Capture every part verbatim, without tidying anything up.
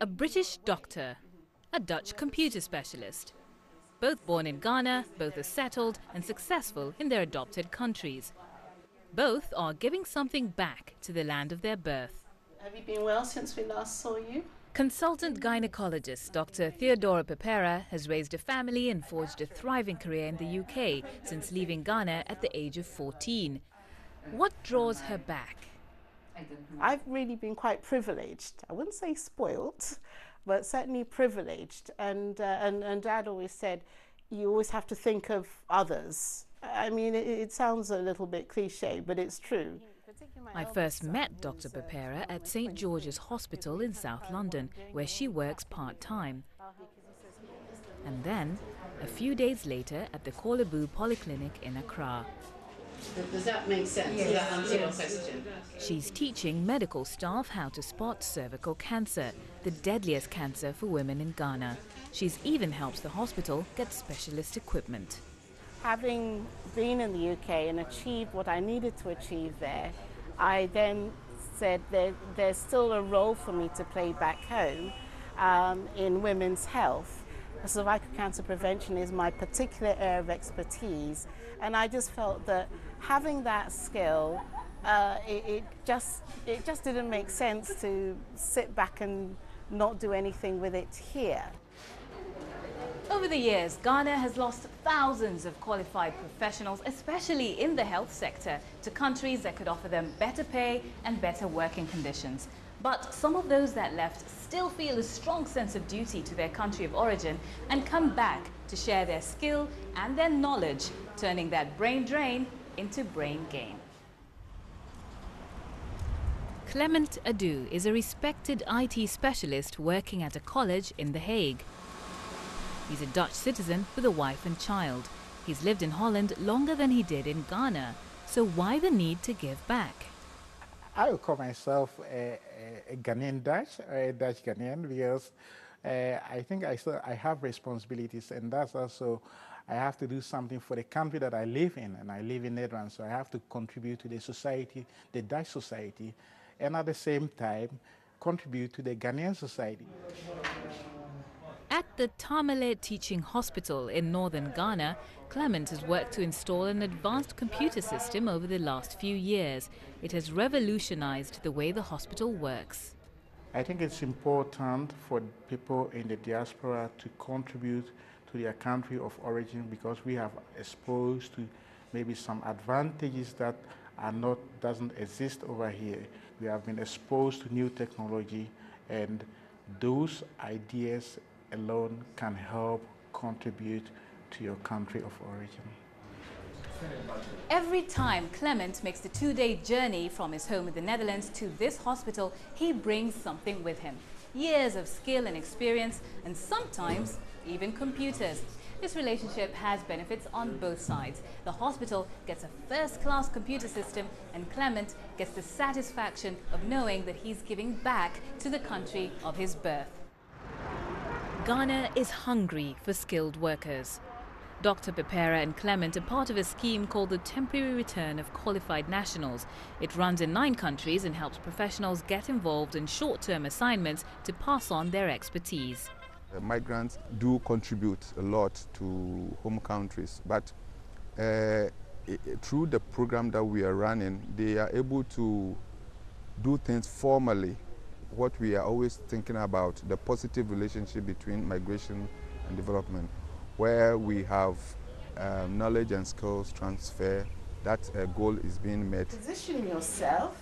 a British doctor, a Dutch computer specialist. Both born in Ghana, both are settled and successful in their adopted countries. Both are giving something back to the land of their birth. Have you been well since we last saw you? Consultant gynecologist Doctor Theodora Pepera has raised a family and forged a thriving career in the U K since leaving Ghana at the age of fourteen. What draws her back? I've really been quite privileged. I wouldn't say spoiled, but certainly privileged. And, uh, and, and Dad always said, you always have to think of others. I mean, it, it sounds a little bit cliche, but it's true. I first met Doctor Pepera at Saint George's Hospital in South London, where she works part-time. And then, a few days later, at the Korle Bu Polyclinic in Accra. Does that make sense? Yes. That answer your question? She's teaching medical staff how to spot cervical cancer, the deadliest cancer for women in Ghana. She's even helped the hospital get specialist equipment. Having been in the U K and achieved what I needed to achieve there, I then said that there's still a role for me to play back home um, in women's health. Cervical cancer prevention is my particular area of expertise, and I just felt that having that skill, uh, it, it just it just didn't make sense to sit back and not do anything with it here. Over the years, Ghana has lost thousands of qualified professionals, especially in the health sector, to countries that could offer them better pay and better working conditions. But some of those that left still feel a strong sense of duty to their country of origin and come back to share their skill and their knowledge, turning that brain drain into brain gain. Clement Adu is a respected I T specialist working at a college in The Hague. He's a Dutch citizen with a wife and child. He's lived in Holland longer than he did in Ghana, so why the need to give back? I would call myself a, a Ghanaian Dutch, a Dutch Ghanaian, because uh, I think I still I have responsibilities, and that's also I have to do something for the country that I live in, and I live in Netherlands, so I have to contribute to the society, the Dutch society, and at the same time contribute to the Ghanaian society. At the Tamale Teaching Hospital in northern Ghana, Clement has worked to install an advanced computer system over the last few years. It has revolutionized the way the hospital works. I think it's important for people in the diaspora to contribute to their country of origin, because we have exposed to maybe some advantages that are not, doesn't exist over here. We have been exposed to new technology, and those ideas alone can help contribute to your country of origin. Every time Clement makes the two-day journey from his home in the Netherlands to this hospital, he brings something with him. Years of skill and experience, and sometimes even computers. This relationship has benefits on both sides. The hospital gets a first-class computer system, and Clement gets the satisfaction of knowing that he's giving back to the country of his birth. Ghana is hungry for skilled workers. Doctor Pepera and Clement are part of a scheme called the Temporary Return of Qualified Nationals. It runs in nine countries and helps professionals get involved in short-term assignments to pass on their expertise. The migrants do contribute a lot to home countries, but uh, through the program that we are running, they are able to do things formally. What we are always thinking about, the positive relationship between migration and development, where we have uh, knowledge and skills transfer, that uh, goal is being met. Position yourself.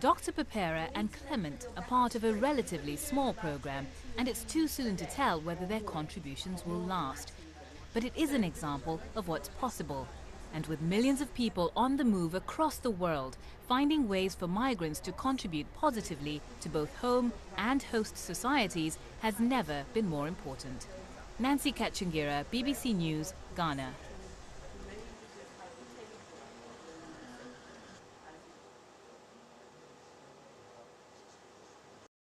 Doctor Pepera and Clement are part of a relatively small program, and it's too soon to tell whether their contributions will last. But it is an example of what's possible. And with millions of people on the move across the world, finding ways for migrants to contribute positively to both home and host societies has never been more important. Nancy Kacungira, B B C News, Ghana.